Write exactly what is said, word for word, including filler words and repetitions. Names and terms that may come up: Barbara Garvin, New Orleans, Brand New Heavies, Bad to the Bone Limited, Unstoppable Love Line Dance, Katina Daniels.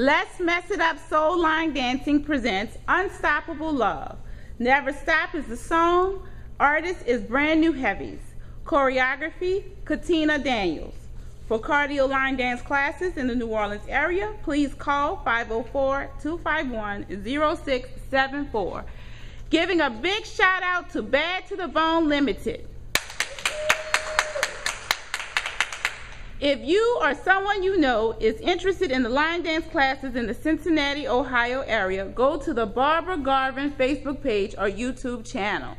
Let's Mess It Up Soul Line Dancing presents Unstoppable Love. Never Stop is the song. Artist is Brand New Heavies. Choreography, Katina Daniels. For cardio line dance classes in the New Orleans area, please call five oh four, two five one, oh six seven four. Giving a big shout out to Bad to the Bone Limited. If you or someone you know is interested in the line dance classes in the Cincinnati, Ohio area, go to the Barbara Garvin Facebook page or YouTube channel.